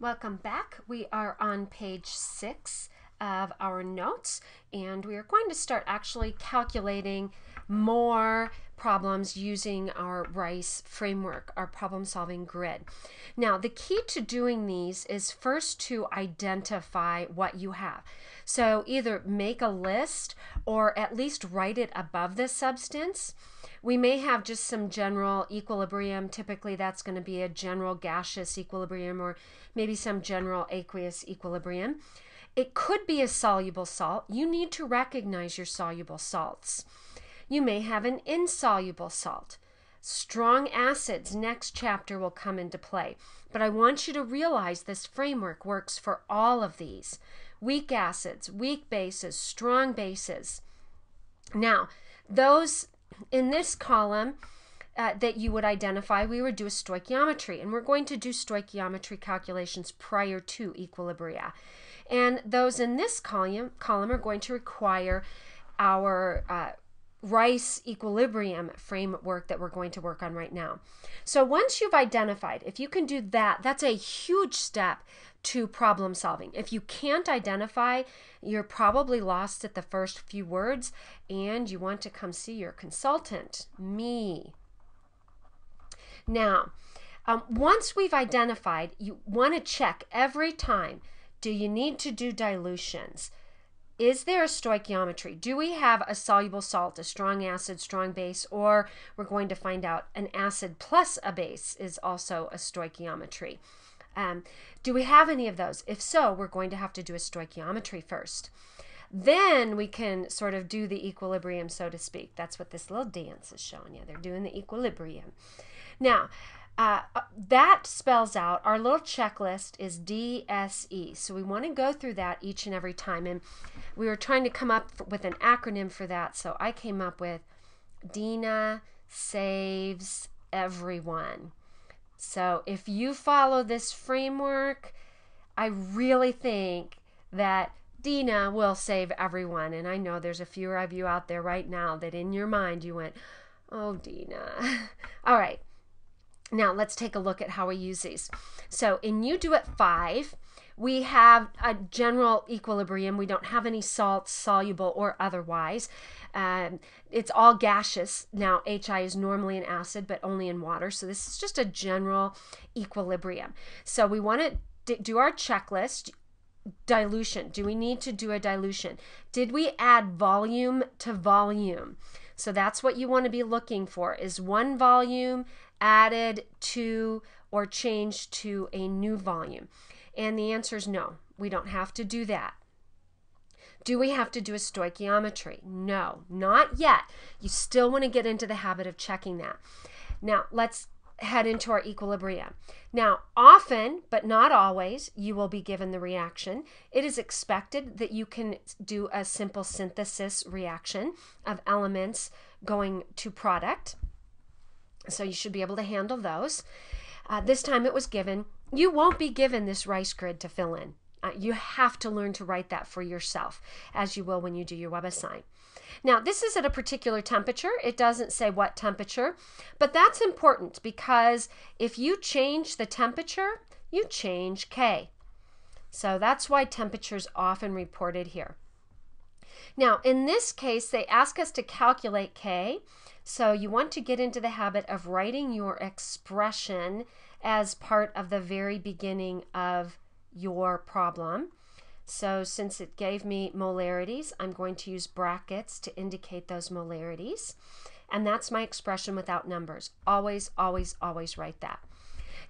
Welcome back. We are on page 6 of our notes, and we are going to start actually calculating more problems using our RICE framework, our problem-solving grid. Now, the key to doing these is first to identify what you have. So either make a list or at least write it above the substance. We may have just some general equilibrium. Typically, that's going to be a general gaseous equilibrium or maybe some general aqueous equilibrium. It could be a soluble salt. You need to recognize your soluble salts. You may have an insoluble salt. Strong acids, next chapter, will come into play. But I want you to realize this framework works for all of these. Weak acids, weak bases, strong bases. Now, those in this column that you would identify, we would do a stoichiometry, and we're going to do stoichiometry calculations prior to equilibria. And those in this column are going to require our RICE equilibrium framework that we're going to work on right now. So once you've identified, if you can do that, that's a huge step to problem solving. If you can't identify, you're probably lost at the first few words and you want to come see your consultant, me. Now, once we've identified, you want to check every time, do you need to do dilutions? Is there a stoichiometry? Do we have a soluble salt, a strong acid, strong base, or we're going to find out an acid plus a base is also a stoichiometry. Do we have any of those? If so, we're going to have to do a stoichiometry first. Then we can sort of do the equilibrium, so to speak. That's what this little dance is showing you. They're doing the equilibrium. Now, that spells out, our little checklist is DSE. So we want to go through that each and every time. And we were trying to come up with an acronym for that. So I came up with Dina Saves Everyone. So if you follow this framework, I really think that Dina will save everyone. And I know there's a few of you out there right now that in your mind you went, oh, Dina. All right. Now let's take a look at how we use these. So in You Do It 5, we have a general equilibrium. We don't have any salts, soluble or otherwise. It's all gaseous. Now HI is normally an acid, but only in water. So this is just a general equilibrium. So we want to do our checklist. Dilution. Do we need to do a dilution? Did we add volume to volume? So that's what you want to be looking for, is one volume added to or changed to a new volume. And the answer is no, we don't have to do that. Do we have to do a stoichiometry? No, not yet. You still want to get into the habit of checking that. Now let's head into our equilibrium. Now, often, but not always, you will be given the reaction. It is expected that you can do a simple synthesis reaction of elements going to product. So you should be able to handle those. This time it was given. You won't be given this RICE grid to fill in. You have to learn to write that for yourself, as you will when you do your WebAssign. Now, this is at a particular temperature. It doesn't say what temperature, but that's important because if you change the temperature, you change K. So that's why temperature is often reported here. Now, in this case, they ask us to calculate K. So you want to get into the habit of writing your expression as part of the very beginning of your problem. So since it gave me molarities, I'm going to use brackets to indicate those molarities. And that's my expression without numbers. Always, always, always write that.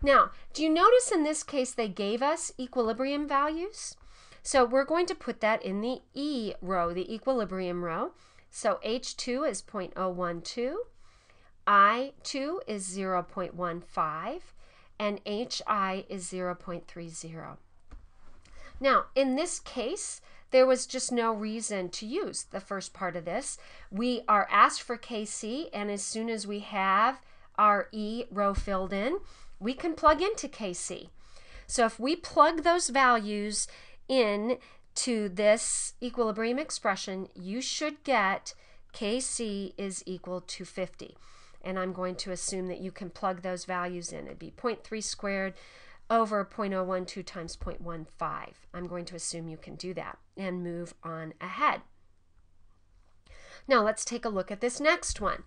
Now, do you notice in this case they gave us equilibrium values? So we're going to put that in the E row, the equilibrium row. So H2 is 0.012, I2 is 0.15, and HI is 0.30. Now, in this case, there was just no reason to use the first part of this. We are asked for KC, and as soon as we have our E row filled in, we can plug into KC. So if we plug those values in to this equilibrium expression, you should get KC is equal to 50. And I'm going to assume that you can plug those values in. It'd be 0.3 squared, over 0.012 times 0.15. I'm going to assume you can do that and move on ahead. Now let's take a look at this next one.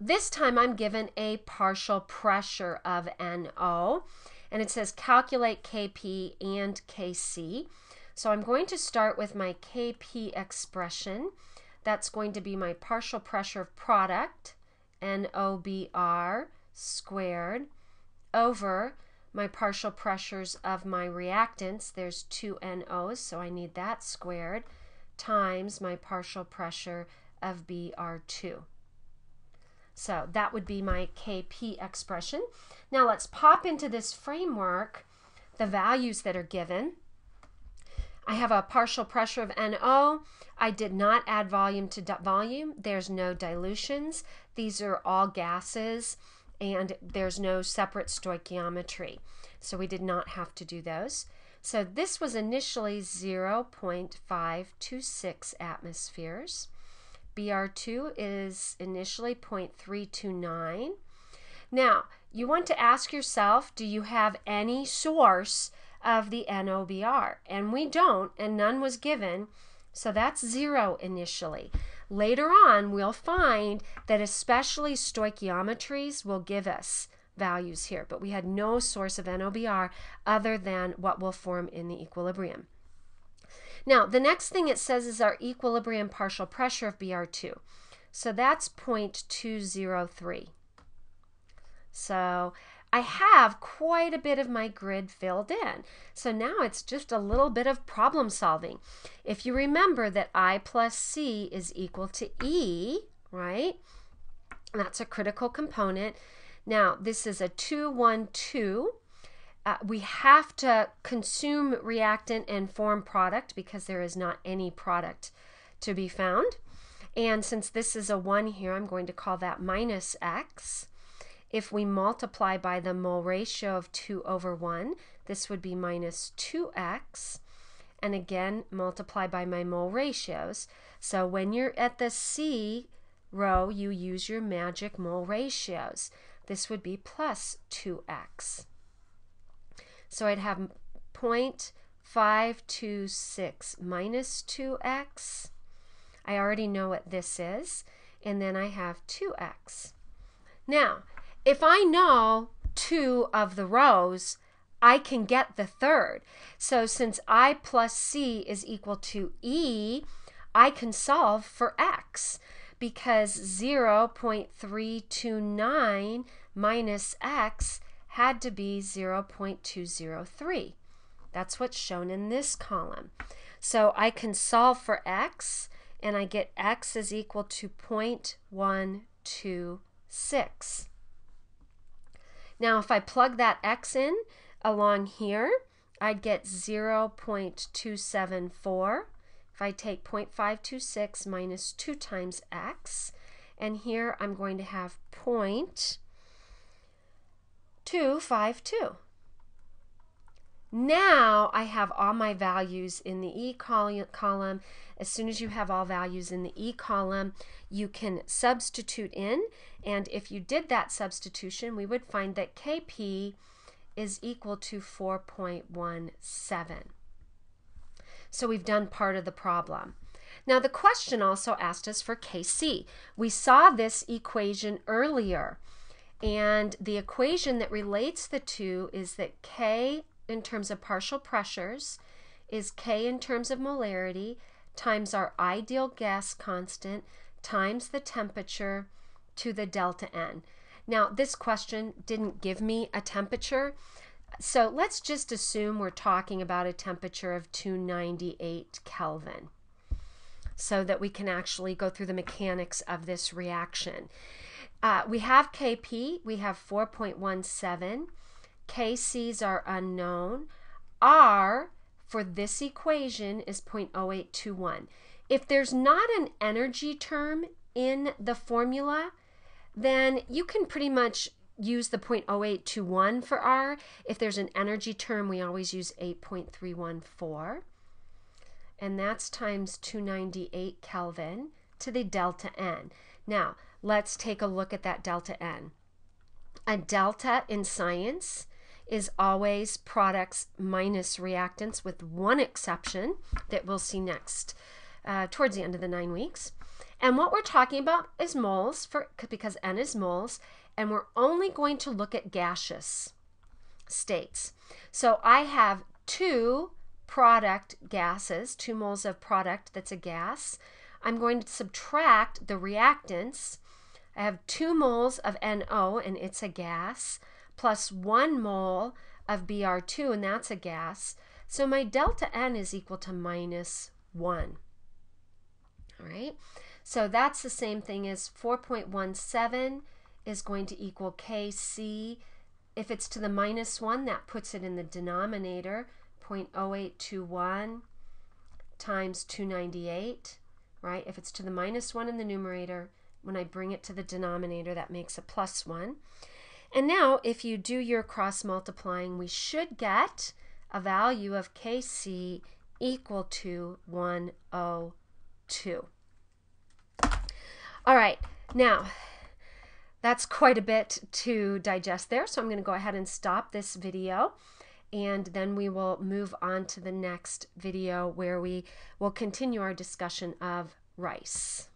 This time I'm given a partial pressure of NO, and it says calculate KP and KC. So I'm going to start with my KP expression. That's going to be my partial pressure of product, NOBr squared, over my partial pressures of my reactants, there's two NOs, so I need that squared, times my partial pressure of Br2. So that would be my Kp expression. Now let's pop into this framework the values that are given. I have a partial pressure of NO. I did not add volume to volume. There's no dilutions. These are all gases, and there's no separate stoichiometry. So we did not have to do those. So this was initially 0.526 atmospheres. Br2 is initially 0.329. Now, you want to ask yourself, do you have any source of the NOBr? And we don't, and none was given, so that's zero initially. Later on, we'll find that especially stoichiometries will give us values here, but we had no source of NOBr other than what will form in the equilibrium. Now, the next thing it says is our equilibrium partial pressure of Br2. So that's 0.203. So I have quite a bit of my grid filled in. So now it's just a little bit of problem solving. If you remember that I plus C is equal to E, right? That's a critical component. Now this is a 2-1-2. We have to consume reactant and form product because there is not any product to be found. And since this is a 1 here, I'm going to call that minus X. If we multiply by the mole ratio of 2/1, this would be minus 2x, and again multiply by my mole ratios. So when you're at the C row, you use your magic mole ratios. This would be plus 2x. So I'd have 0.526 minus 2x. I already know what this is, and then I have 2x. Now, if I know two of the rows, I can get the third. So since I plus C is equal to E, I can solve for X, because 0.329 minus X had to be 0.203. That's what's shown in this column. So I can solve for X, and I get X is equal to 0.126. Now, if I plug that X in along here, I'd get 0.274. If I take 0.526 minus 2 times X, and here I'm going to have 0.252. Now I have all my values in the E column. As soon as you have all values in the E column, you can substitute in, and if you did that substitution, we would find that Kp is equal to 4.17. So we've done part of the problem. Now the question also asked us for Kc. We saw this equation earlier, and the equation that relates the two is that K in terms of partial pressures is K in terms of molarity times our ideal gas constant times the temperature to the delta N. Now this question didn't give me a temperature, so let's just assume we're talking about a temperature of 298 Kelvin so that we can actually go through the mechanics of this reaction. We have Kp, we have 4.17, Kc's are unknown. R for this equation is 0.0821. If there's not an energy term in the formula, then you can pretty much use the 0.0821 for R. If there's an energy term, we always use 8.314, and that's times 298 Kelvin to the delta N. Now, let's take a look at that delta N. A delta in science is always products minus reactants, with one exception that we'll see next towards the end of the 9 weeks. And what we're talking about is moles, because N is moles, and we're only going to look at gaseous states. So I have two product gases, 2 moles of product that's a gas. I'm going to subtract the reactants. I have 2 moles of NO, and it's a gas, plus 1 mole of Br2, and that's a gas. So my delta N is equal to -1. All right, so that's the same thing as 4.17 is going to equal KC. If it's to the -1, that puts it in the denominator, 0.0821 times 298, right? If it's to the -1 in the numerator, when I bring it to the denominator, that makes a +1. And now if you do your cross multiplying, we should get a value of KC equal to 102. All right, now that's quite a bit to digest there, so I'm going to go ahead and stop this video, and then we will move on to the next video where we will continue our discussion of RICE.